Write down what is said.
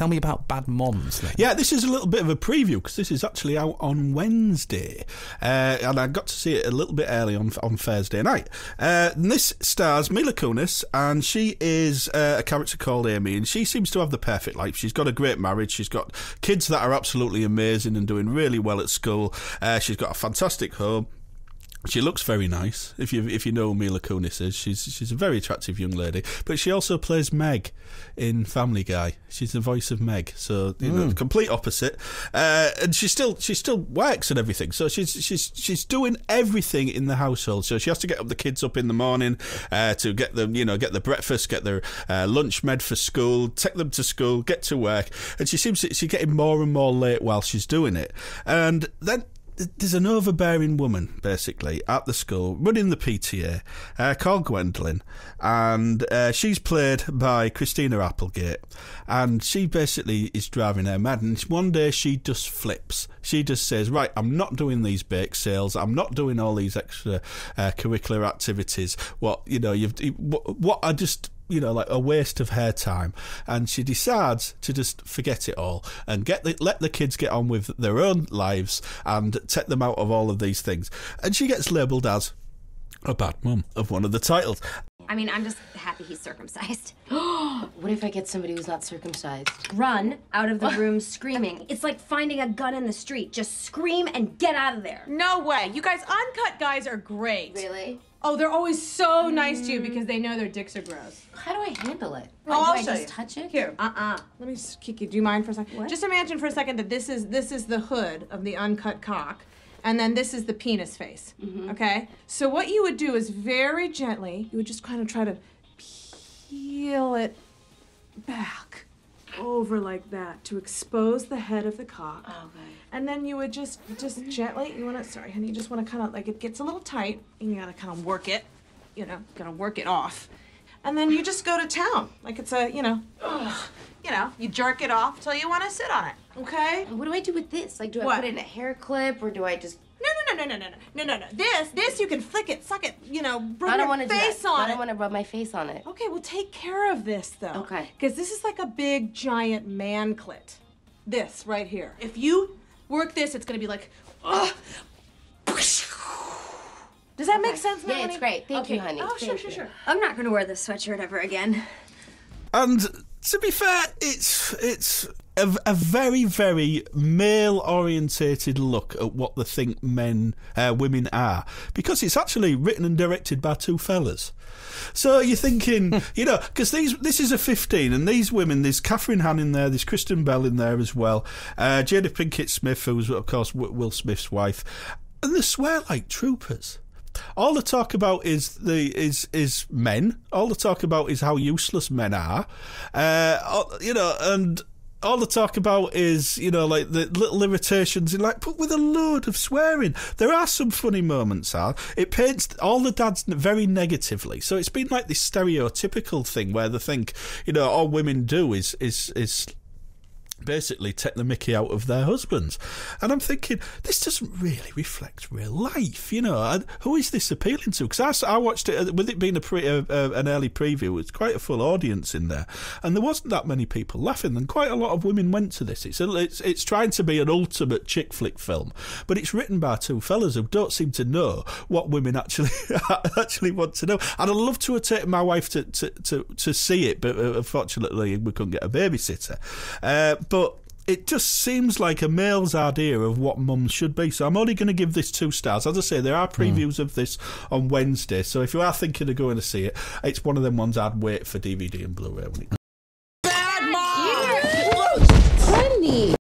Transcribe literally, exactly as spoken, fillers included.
Tell me about Bad Moms then. Yeah, this is a little bit of a preview because this is actually out on Wednesday. Uh, and I got to see it a little bit early on on Thursday night. Uh, and this stars Mila Kunis, and she is uh, a character called Amy, and she seems to have the perfect life. She's got a great marriage. She's got kids that are absolutely amazing and doing really well at school. Uh, she's got a fantastic home. She looks very nice. If you if you know who Mila Kunis is, she's she's a very attractive young lady. But she also plays Meg in Family Guy. She's the voice of Meg, so you mm. know, the complete opposite. Uh, and she still she still works and everything. So she's she's she's doing everything in the household. So she has to get up the kids up in the morning uh, to get them, you know, get the breakfast, get their uh, lunch med for school, take them to school, get to work. And she seems to, she's getting more and more late while she's doing it. And then there's an overbearing woman, basically, at the school, running the P T A, uh, called Gwendolyn, and uh, she's played by Christina Applegate, and she basically is driving her mad, and one day she just flips. She just says, right, I'm not doing these bake sales, I'm not doing all these extra uh, curricular activities, what, you know, you've, what, what I just... you know, like a waste of her time. And she decides to just forget it all and get the, let the kids get on with their own lives and take them out of all of these things. And she gets labelled as a bad mum of one of the titles. I mean, I'm just happy he's circumcised. What if I get somebody who's not circumcised? Run out of the room screaming. It's like finding a gun in the street. Just scream and get out of there. No way. You guys, uncut guys are great. Really? Oh, they're always so nice to you because they know their dicks are gross. How do I handle it? Like, oh, I'll do I show just you. touch it? Here. Uh-uh. Let me just kick you. Do you mind for a second? What? Just imagine for a second that this is this is the hood of the uncut cock, and then this is the penis face, mm-hmm. okay? So what you would do is very gently, you would just kind of try to peel it back over like that to expose the head of the cock. Okay. And then you would just, just gently, you want to, sorry, honey, you just want to kind of, like, it gets a little tight, and you got to kind of work it, you know, got to work it off. And then you just go to town, like it's a, you know, ugh, you know, you jerk it off till you want to sit on it, okay? What do I do with this? Like, do I what? put it in a hair clip, or do I just... No, no, no, no, no, no, no, no, this, this, you can flick it, suck it, you know, rub your face on it. I don't want to rub my face on it. Okay, well, take care of this, though. Okay. Because this is like a big, giant man clit. This, right here. If you... work this, it's gonna be like, ugh. Does that make sense, Melanie? Yeah, it's great. Thank okay. you, honey. Oh, Thank sure, sure, sure. I'm not gonna wear this sweatshirt ever again. And to be fair, it's it's a, a very, very male-orientated look at what they think men, uh, women are, because it's actually written and directed by two fellas. So you're thinking, you know, because these this is a fifteen, and these women, there's Kathryn Hahn in there, there's Kristen Bell in there as well, uh, Jada Pinkett Smith, who was, of course, Will Smith's wife, and they swear like troopers. All the talk about is the is is men. All the talk about is how useless men are, uh, you know, and all the talk about is, you know, like the little irritations in, like, but with a load of swearing. There are some funny moments, Al. It paints all the dads very negatively. So it's been like this stereotypical thing where they think, you know, all women do is is is. basically take the mickey out of their husbands. And I'm thinking, this doesn't really reflect real life, you know. And who is this appealing to? Because I, I watched it, with it being a pre, uh, uh, an early preview, it was quite a full audience in there, and there wasn't that many people laughing, and quite a lot of women went to this. It's, a, it's, it's trying to be an ultimate chick flick film, but it's written by two fellas who don't seem to know what women actually actually want to know. And I'd love to have taken my wife to, to, to, to see it, but unfortunately we couldn't get a babysitter. Uh, But it just seems like a male's idea of what mums should be. So I'm only going to give this two stars. As I say, there are previews mm. of this on Wednesday. So if you are thinking of going to see it, it's one of them ones I'd wait for D V D and Blu-ray when it comes. Bad Moms! Yeah.